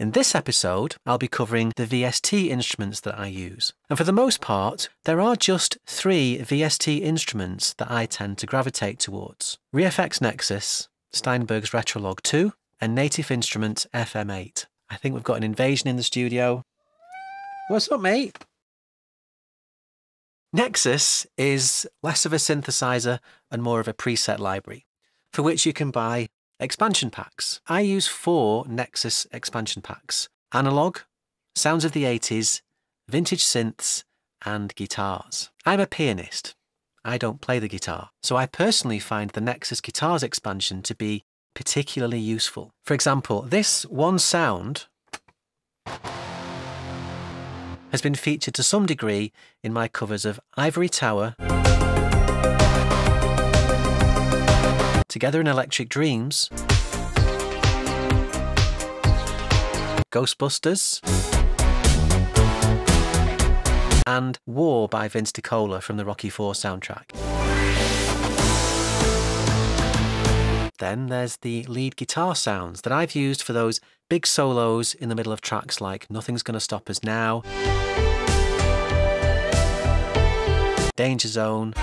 In this episode, I'll be covering the VST instruments that I use. And for the most part, there are just three VST instruments that I tend to gravitate towards: ReFX Nexus, Steinberg Retrologue 2, and Native Instruments FM8. I think we've got an invasion in the studio. What's up, mate? Nexus is less of a synthesizer and more of a preset library, for which you can buy expansion packs. I use 4 Nexus expansion packs: analog, sounds of the 80s, vintage synths, and guitars. I'm a pianist. I don't play the guitar, so I personally find the Nexus Guitars expansion to be particularly useful. For example, this one sound has been featured to some degree in my covers of Ivory Tower, Together in Electric Dreams, Ghostbusters, and War by Vince DiCola from the Rocky IV soundtrack. Then there's the lead guitar sounds that I've used for those big solos in the middle of tracks like Nothing's Gonna Stop Us Now, Danger Zone,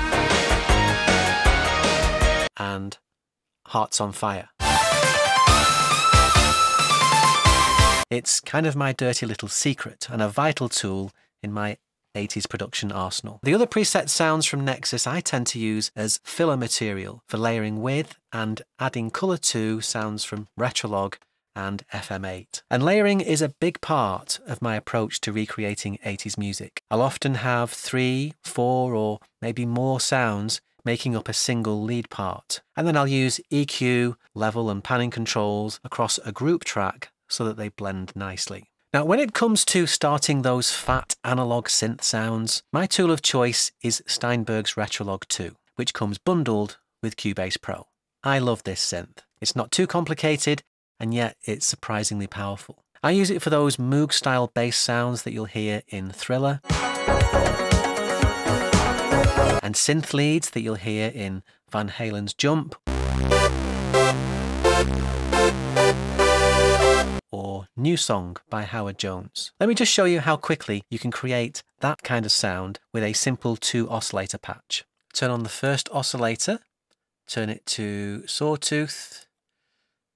and Hearts on Fire. It's kind of my dirty little secret and a vital tool in my 80s production arsenal. The other preset sounds from Nexus I tend to use as filler material for layering with and adding colour to sounds from Retrologue and FM8. And layering is a big part of my approach to recreating 80s music. I'll often have 3, 4 or maybe more sounds making up a single lead part. And then I'll use EQ, level and panning controls across a group track so that they blend nicely. Now, when it comes to starting those fat analog synth sounds, my tool of choice is Steinberg's Retrologue 2, which comes bundled with Cubase Pro. I love this synth. It's not too complicated, and yet it's surprisingly powerful. I use it for those Moog-style bass sounds that you'll hear in Thriller, and synth leads that you'll hear in Van Halen's Jump or New Song by Howard Jones. Let me just show you how quickly you can create that kind of sound with a simple 2 oscillator patch. Turn on the first oscillator, turn it to sawtooth,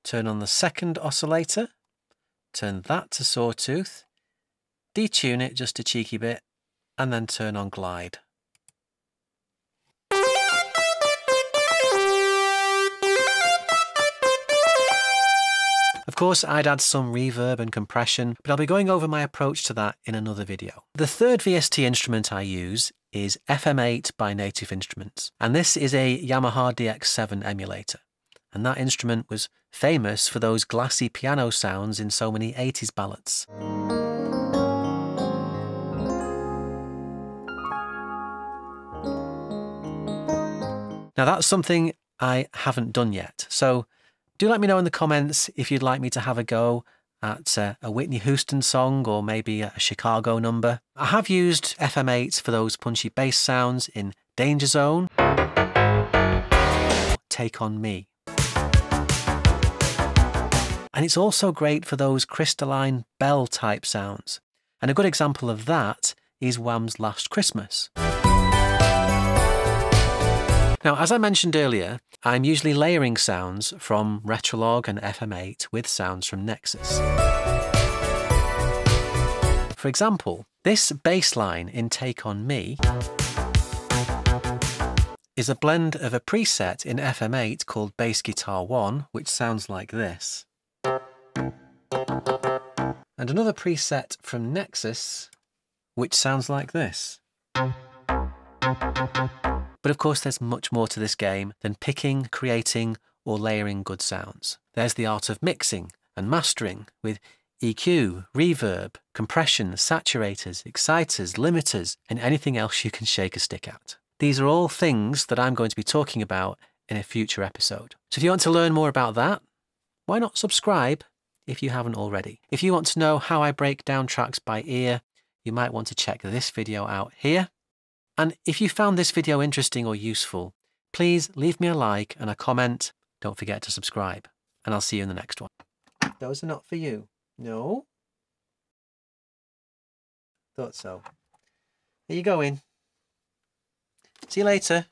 turn on the second oscillator, turn that to sawtooth, detune it just a cheeky bit, and then turn on glide. Of course, I'd add some reverb and compression, but I'll be going over my approach to that in another video. The third VST instrument I use is FM8 by Native Instruments, and this is a Yamaha DX7 emulator. And that instrument was famous for those glassy piano sounds in so many 80s ballads. Now, that's something I haven't done yet, so do let me know in the comments if you'd like me to have a go at a Whitney Houston song or maybe a Chicago number. I have used FM8 for those punchy bass sounds in Danger Zone, Take On Me. And it's also great for those crystalline bell type sounds. And a good example of that is Wham's Last Christmas. Now, as I mentioned earlier, I'm usually layering sounds from Retrologue and FM8 with sounds from Nexus. For example, this bass line in Take On Me is a blend of a preset in FM8 called Bass Guitar 1, which sounds like this, and another preset from Nexus, which sounds like this. But of course, there's much more to this game than picking, creating, or layering good sounds. There's the art of mixing and mastering with EQ, reverb, compression, saturators, exciters, limiters, and anything else you can shake a stick at. These are all things that I'm going to be talking about in a future episode. So if you want to learn more about that, why not subscribe if you haven't already? If you want to know how I break down tracks by ear, you might want to check this video out here. And if you found this video interesting or useful, please leave me a like and a comment. Don't forget to subscribe, and I'll see you in the next one. Those are not for you. No. Thought so. There you go in. See you later.